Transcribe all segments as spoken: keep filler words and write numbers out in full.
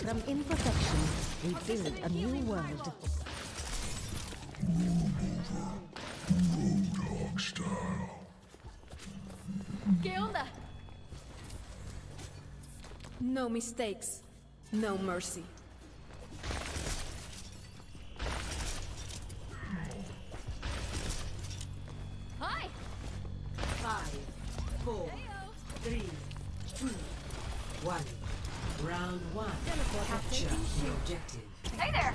from imperfection, we build a new world. Roadhog style. ¿Qué onda? No mistakes, no mercy. Hi. Five, four, three, two, one. Round one. Capture the objective. Hey there!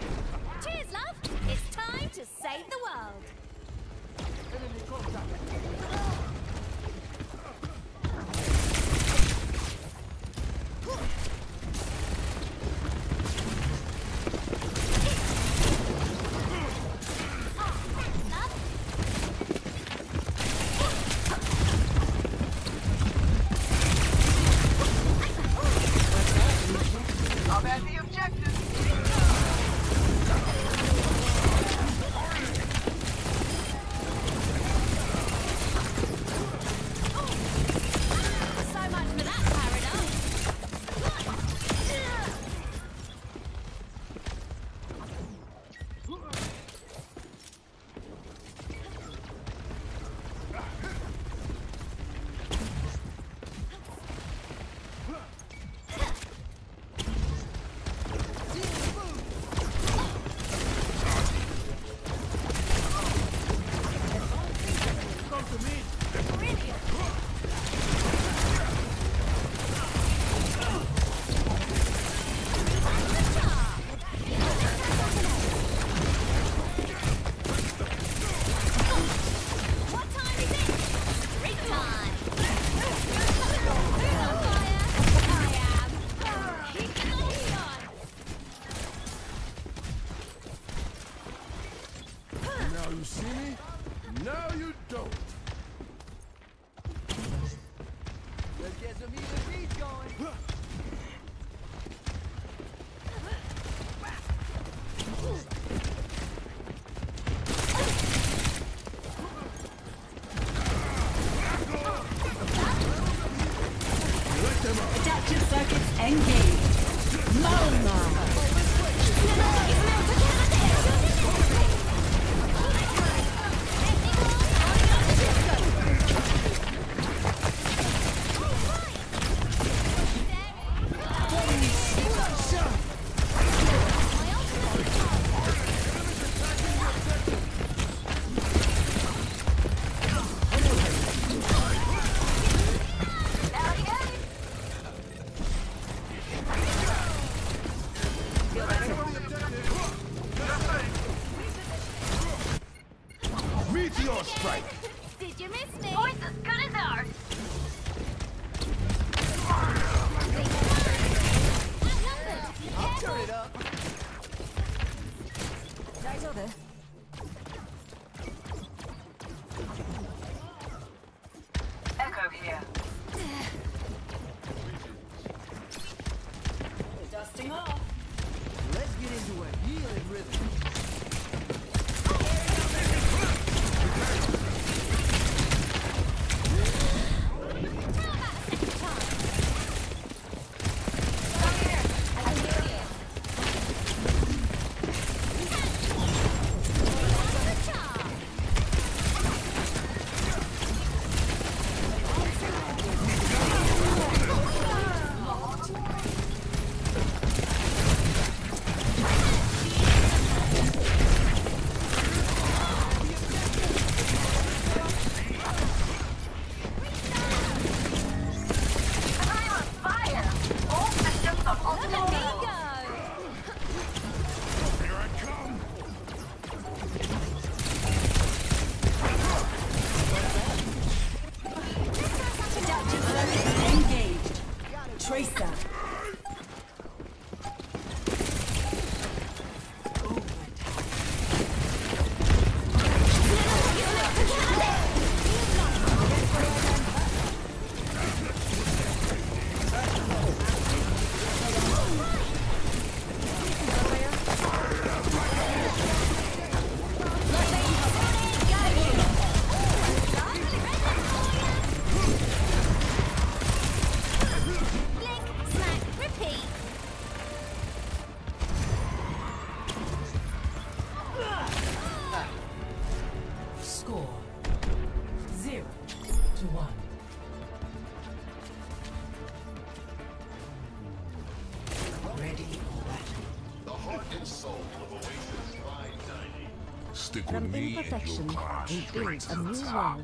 Cheers, love! It's time to save the world. Enemy contact. Blink, snap. Zero to one. Ready for battle. The heart and soul of Oasis five ninety. Stick with me and you'll climb straight to the top.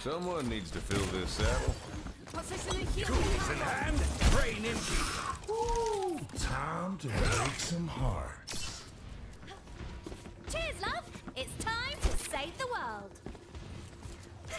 Someone needs to fill this saddle. Tools in hand, brain empty. Ooh, time to break some hearts. Cheers, love. It's time. 訪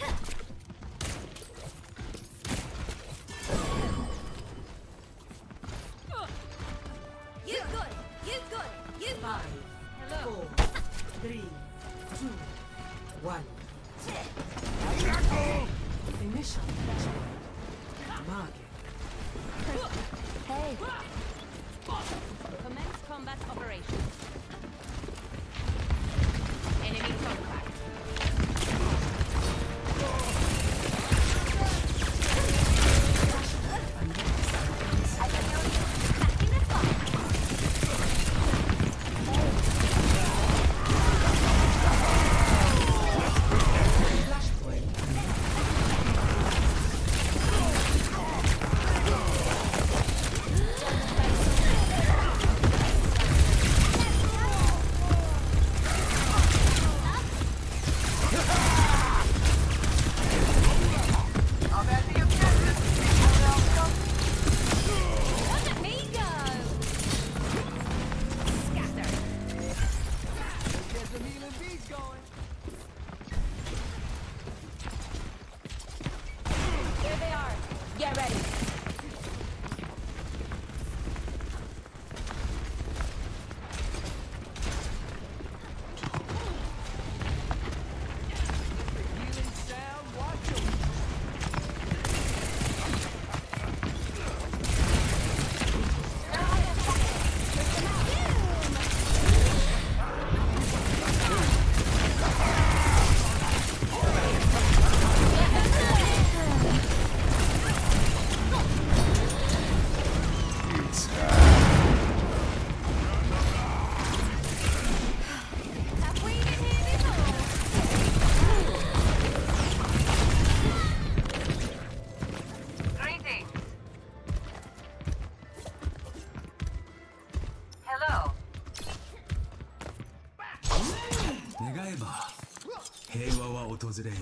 れよう。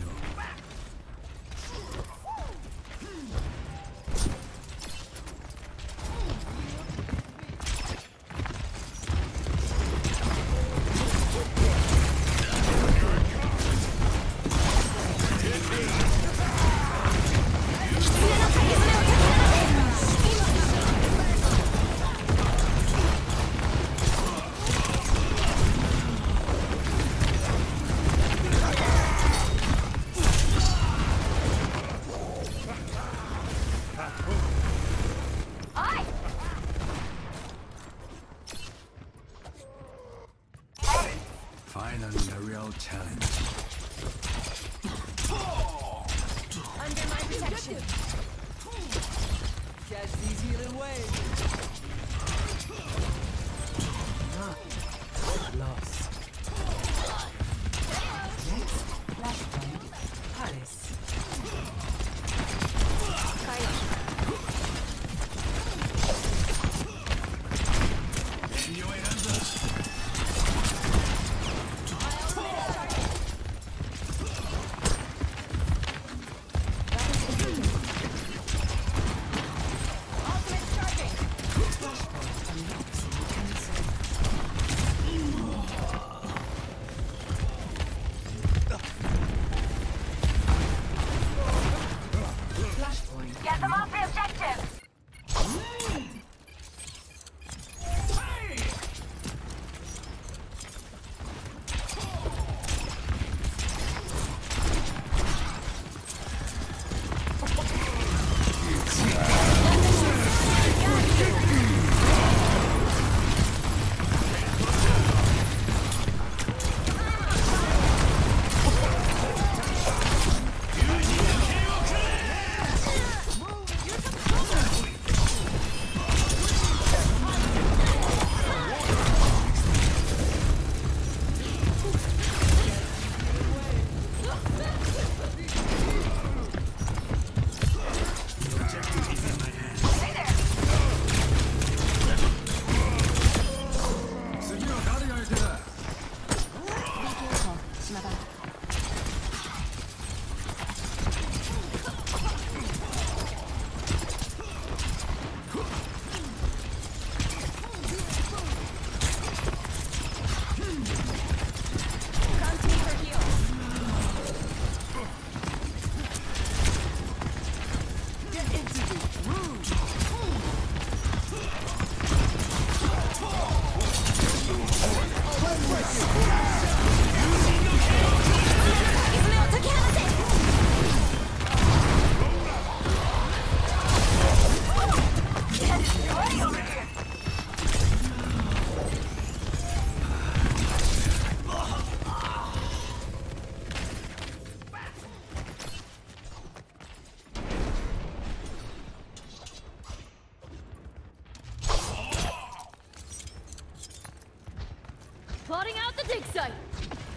Dixon!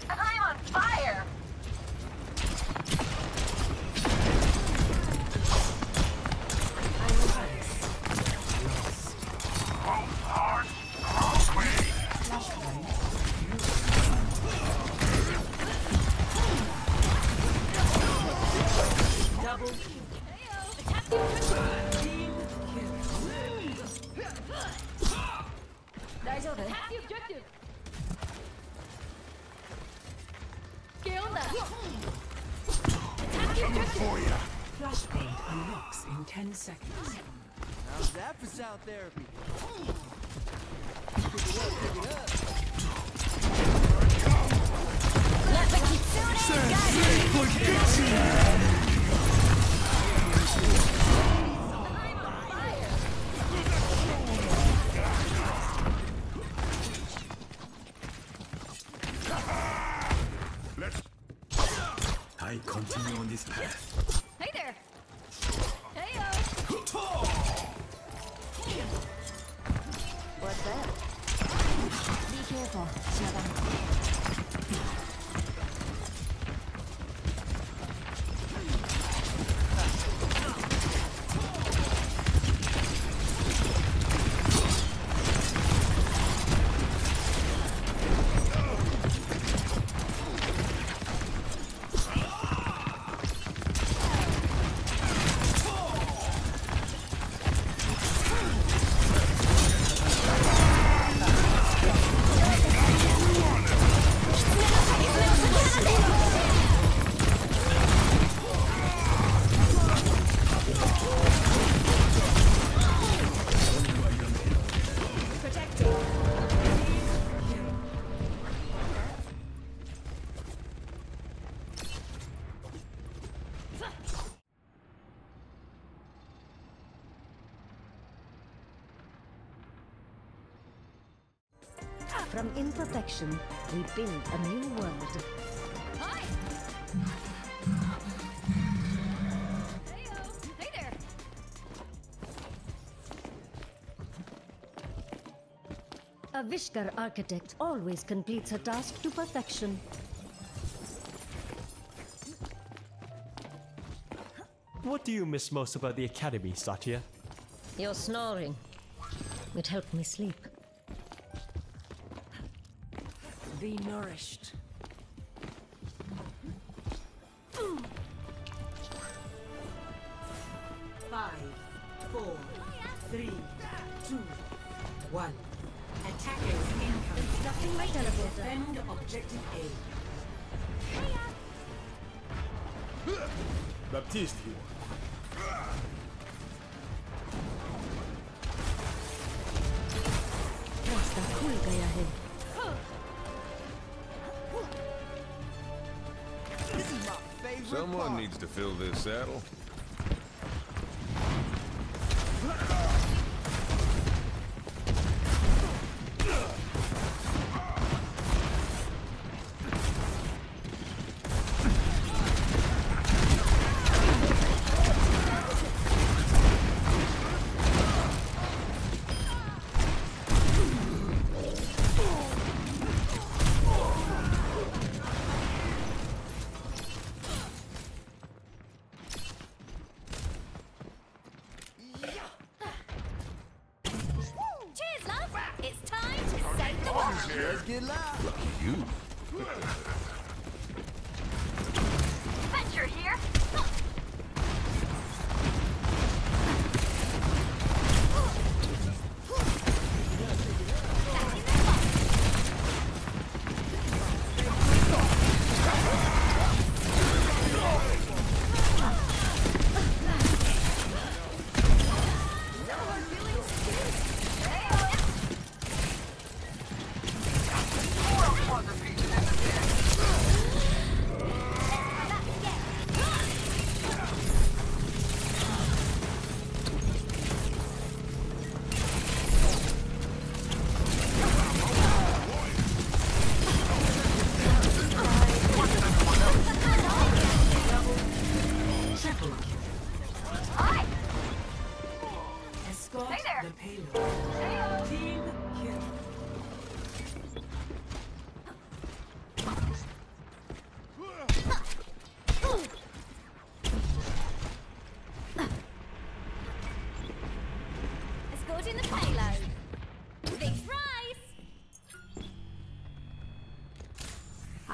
I'm on fire! ten seconds. How's that for sound therapy? I continue on this path. What's that? Be careful, From imperfection, we build a new world. Hi! Heyo! Hey there! A Vishkar architect always completes her task to perfection. What do you miss most about the academy, Satya? Your snoring. It helped me sleep. Be nourished. Five, four, three, two, one. Attackers incoming. Nothing like that. Defend objective A. Baptiste here. Rasta khul gaya hai. Someone needs to fill this saddle. Let's get loud! Lucky you! Venture here! On the beach and in the sand.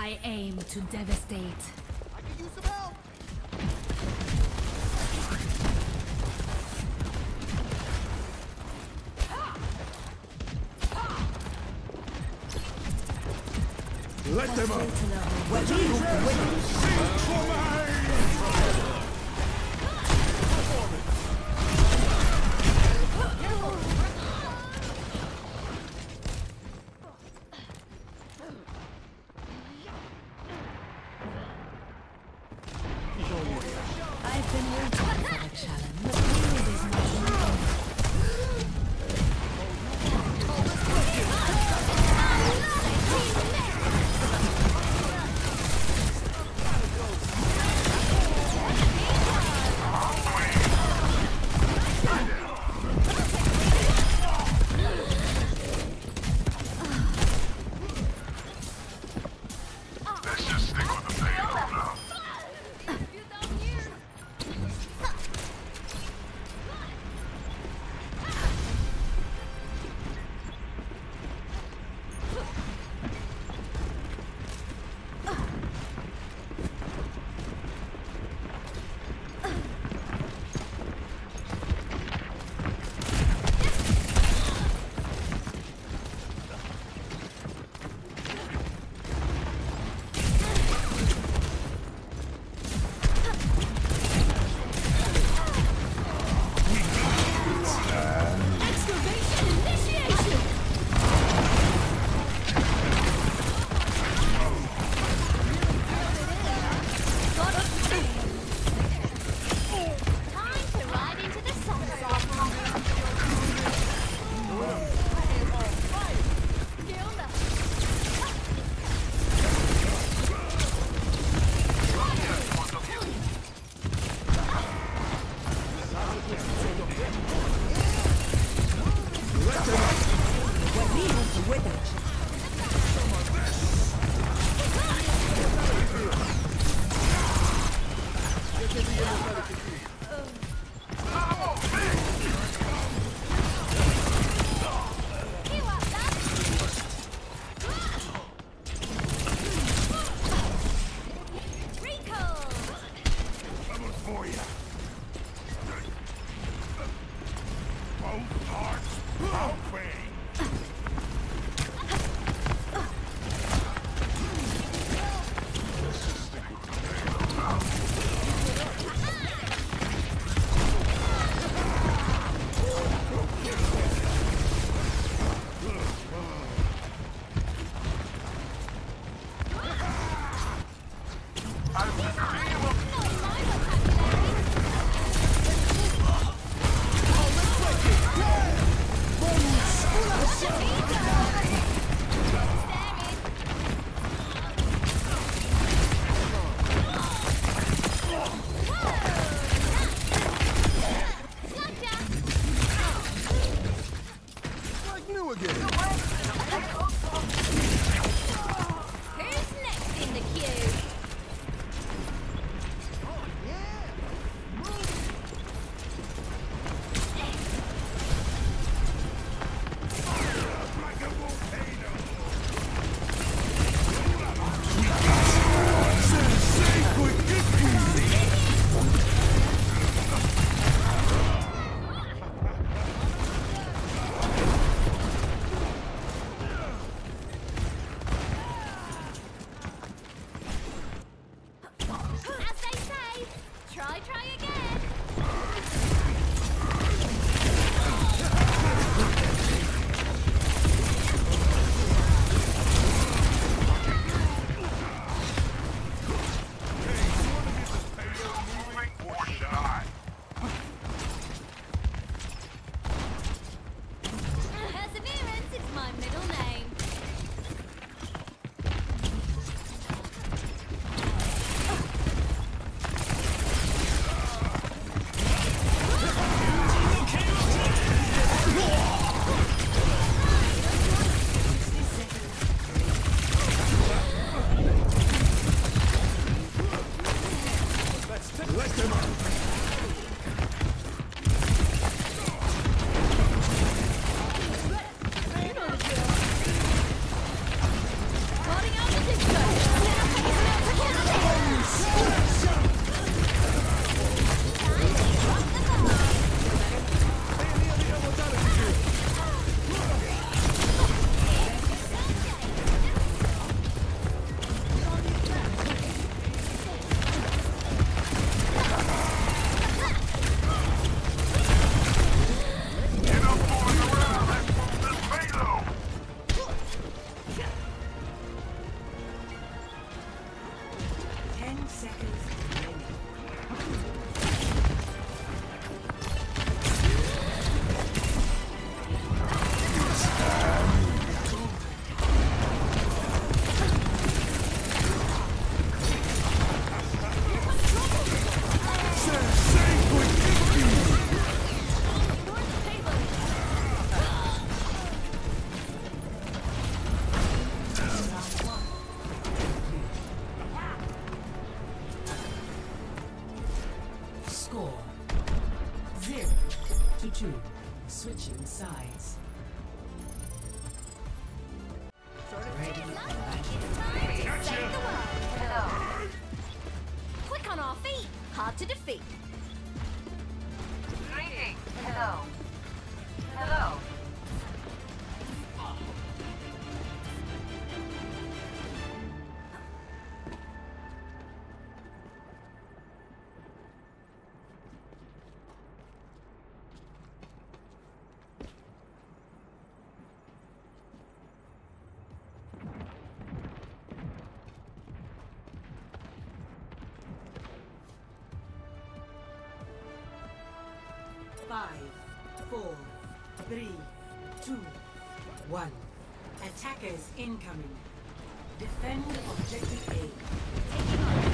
I aim to devastate. I can use some help. Let them up. Five, four, three, two, one. Attackers incoming. Defend objective A.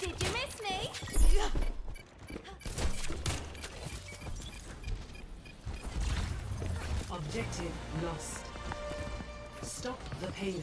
Taking objective lost. Stop the payload.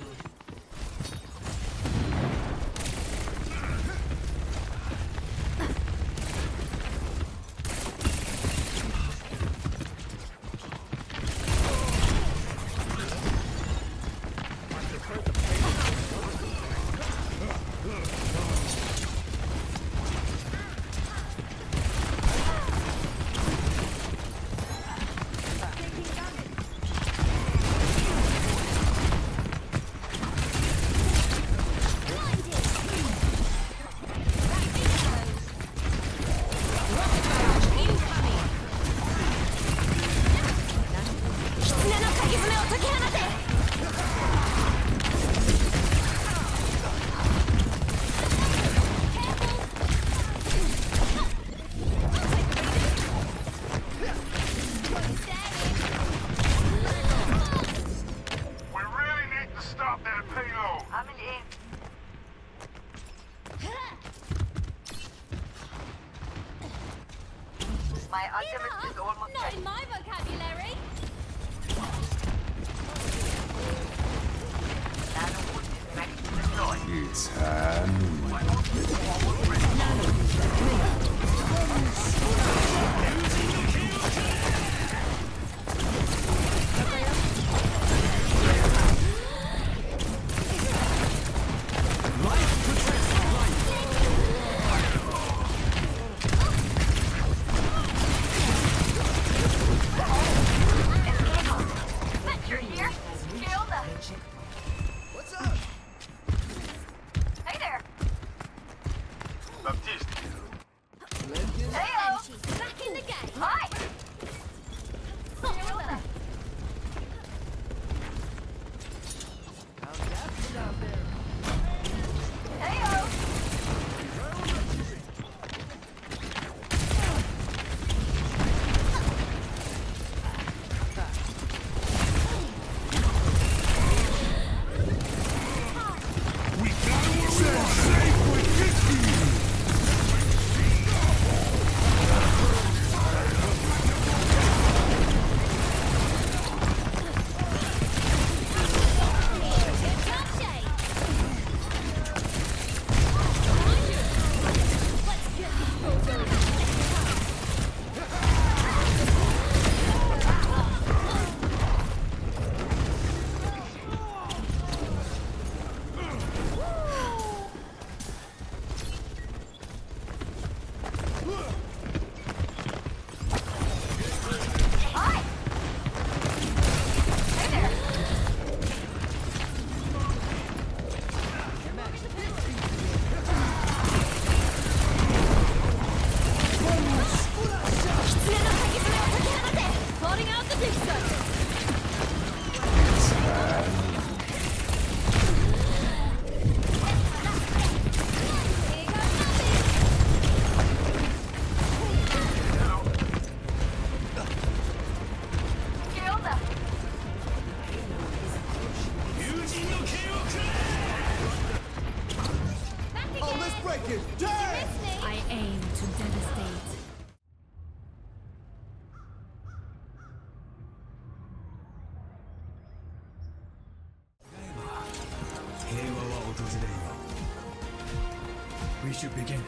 we should begin.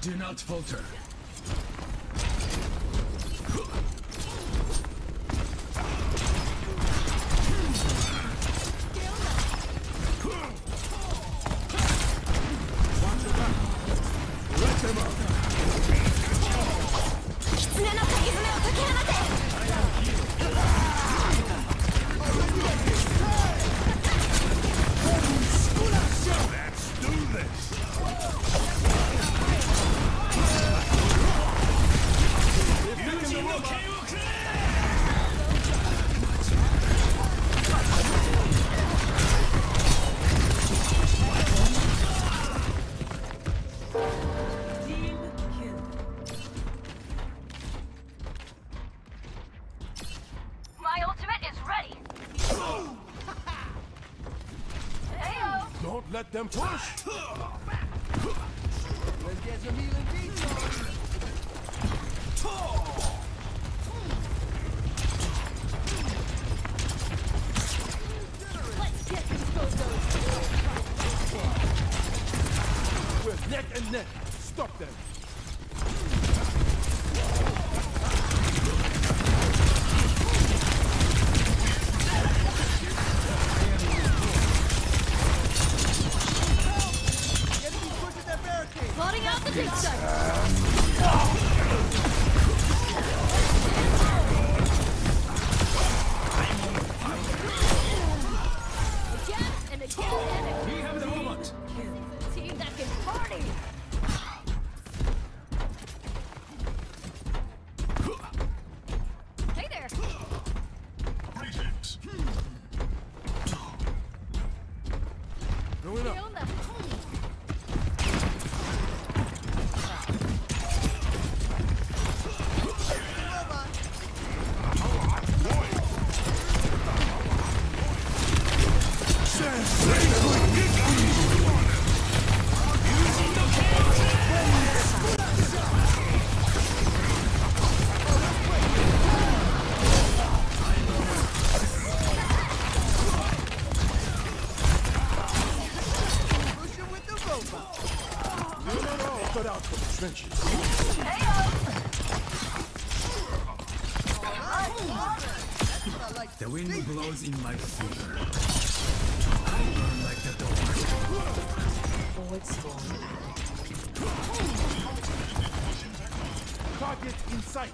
Do not falter. Let them push! Let's get some healing details! Let's get these photos! We're neck and neck! Stop them! The wind blows in my favor. I burn like the dawn. Target in sight.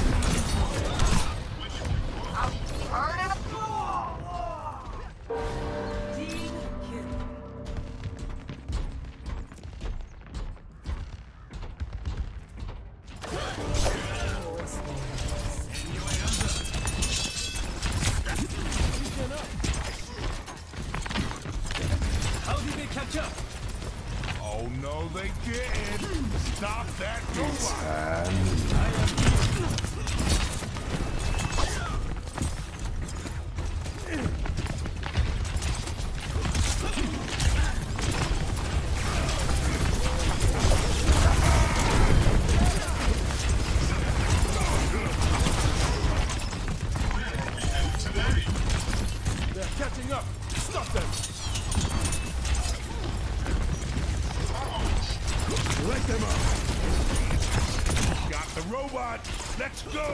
Dixon. Let them up. Got the robot. Let's go.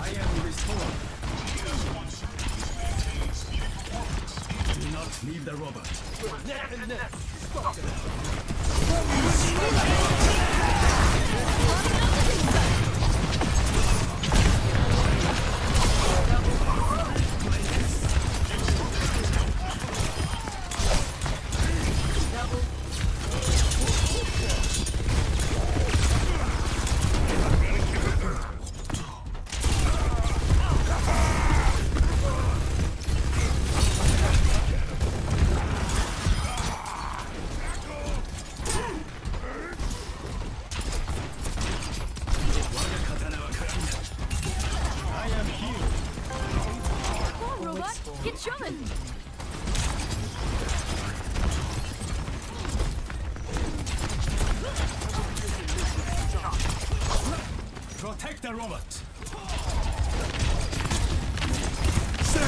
I am restored. Do not leave the robot. Net and net. Stop it. From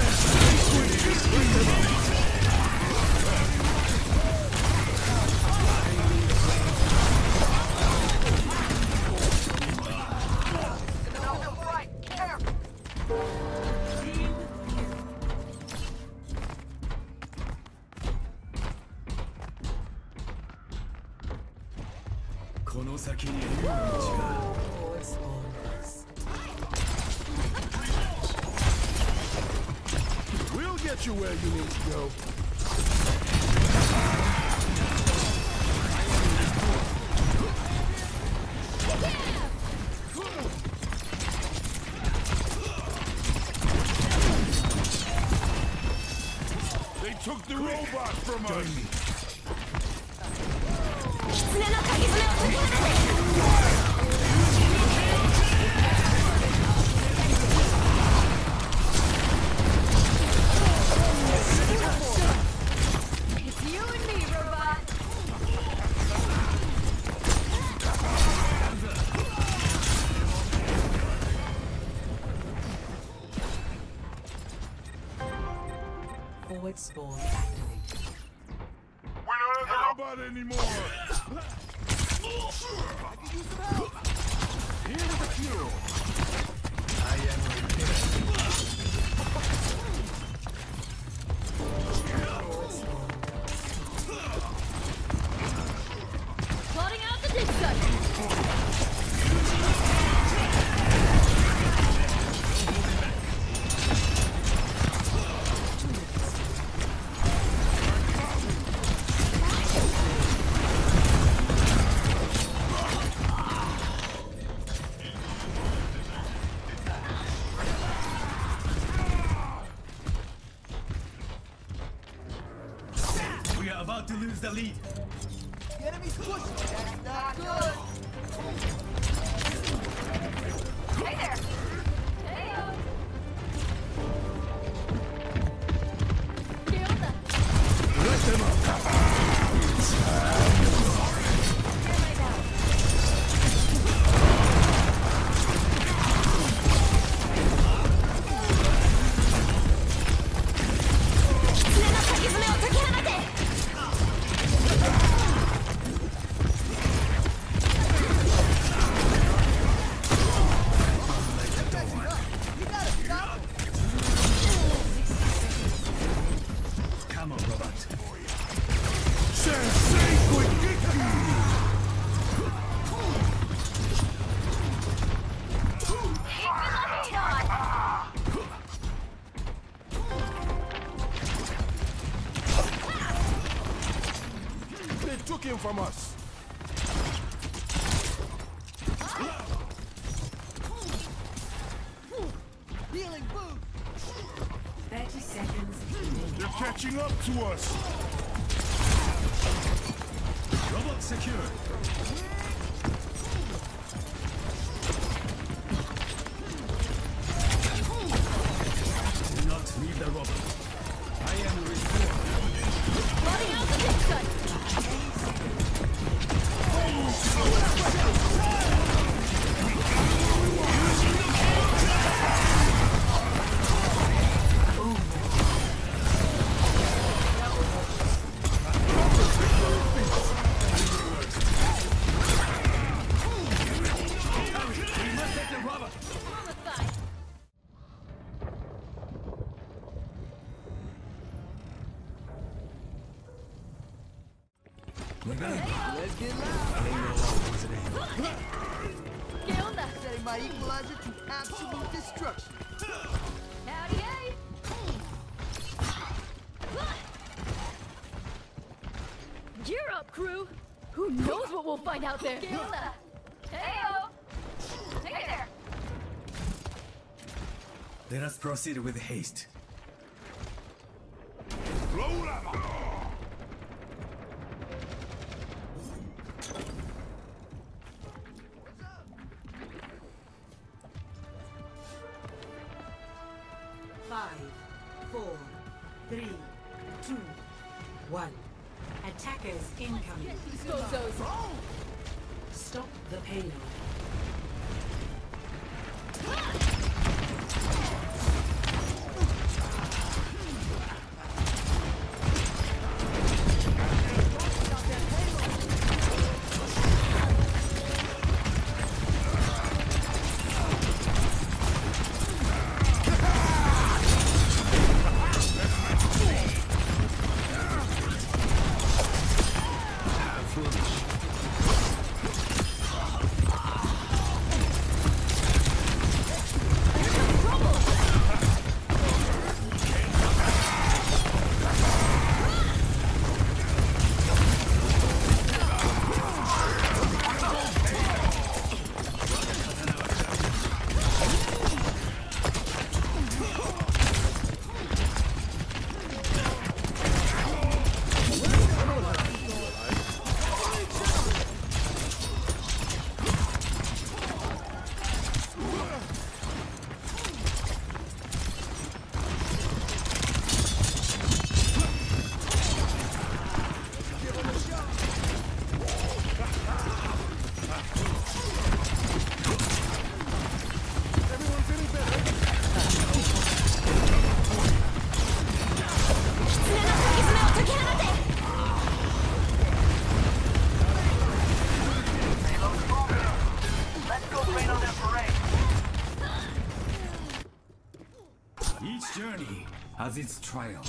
us. It's you and me, robot. Forward spawn. Anymore. I could use some help. Here's the fuel. I am prepared. Plotting out the Dixon. The lead. The enemy's pushing. That's not good. Hey there. Hey-o. Kill them. Let them up. From us. Healing boot. Thirty seconds. They're catching up to us. Robot secured. Do not leave the robot. I am restored. Running out the Dixon. Oh, ¿Qué onda? They might equalize it to absolute destruction. Howdy, hey. Gear up, crew. Who knows what we'll find out there? ¿Qué onda? Hey-o. Hey there. Let us proceed with haste. five, four, three, two, one. Attackers incoming. Stop the payload. Each journey has its trials.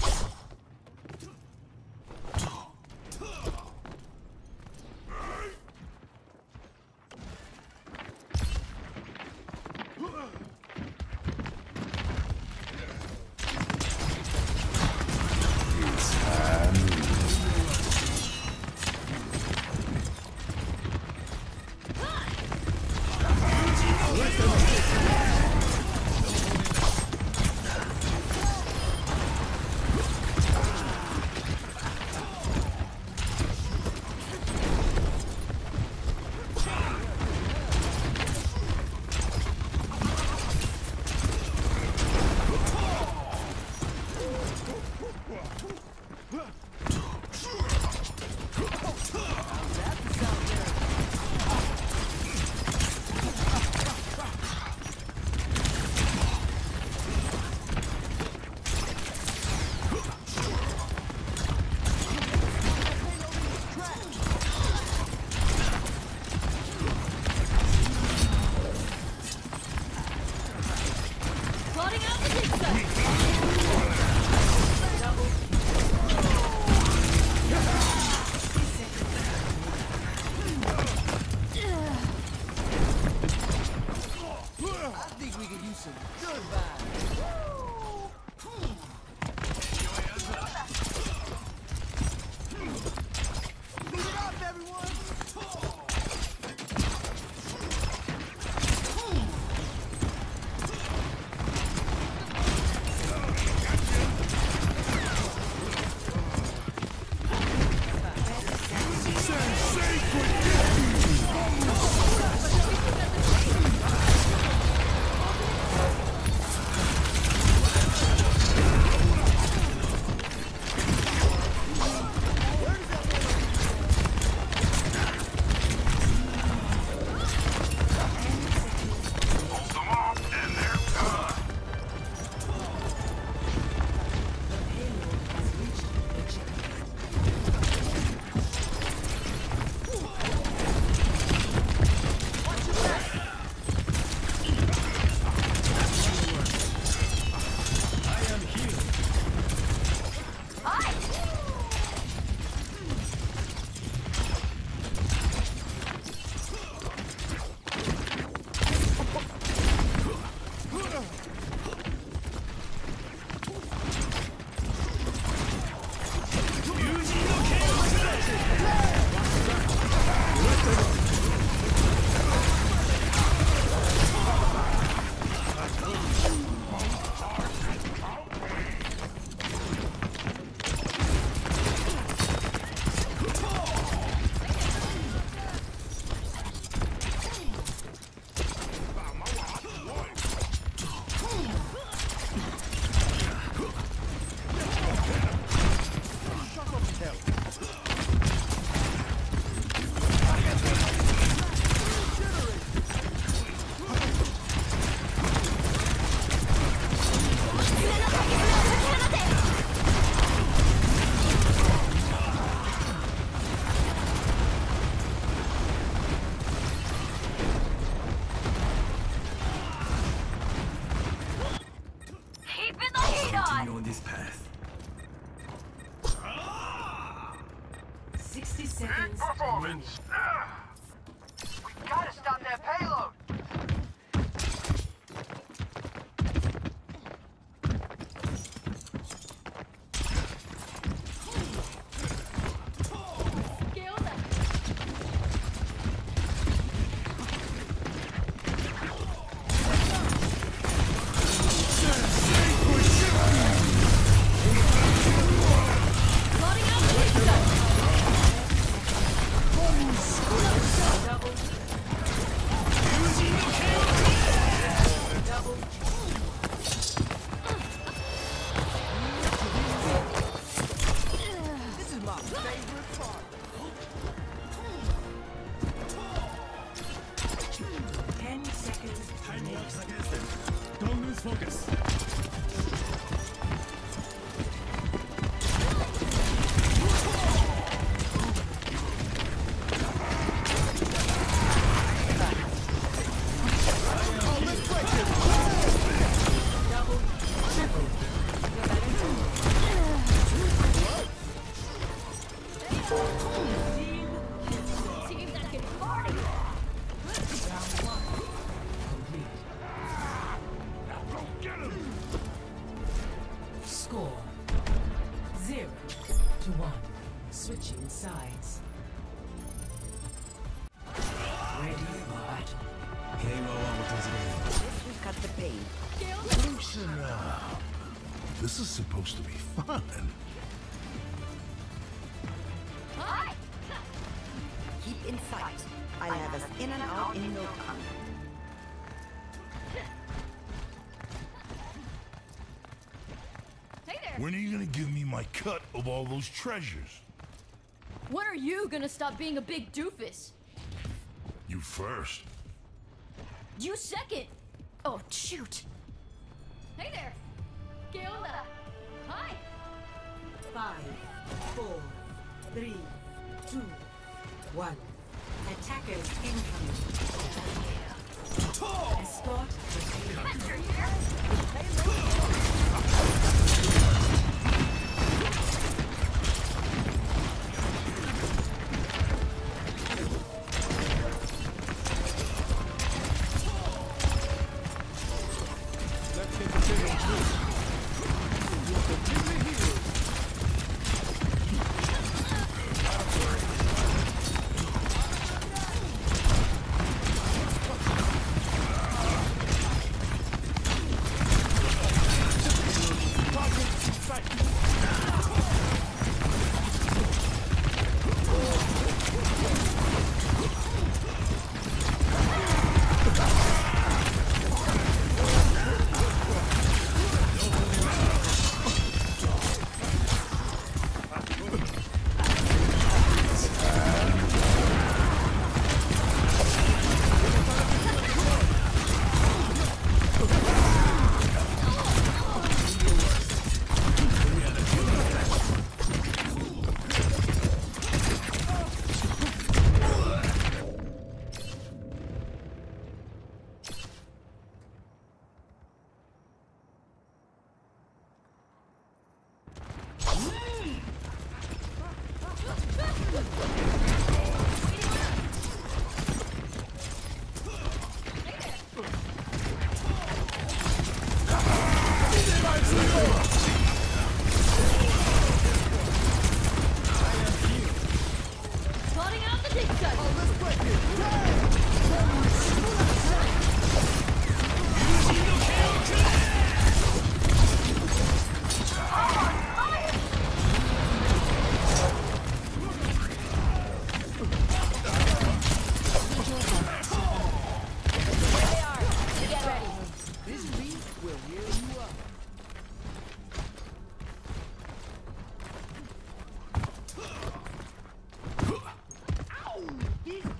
sixty seconds. Good performance. We gotta stop that payload. This is supposed to be fun. Keep in sight. I'll have us in and out in no time. Hey there. When are you gonna give me my cut of all those treasures? When are you gonna stop being a big doofus? You first. You second. Oh, shoot. Hey there. Geola. Hi. Five, four, three, two, one. Attackers incoming. Oh. Escort. Master here. Let's get the table.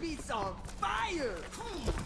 He's on fire!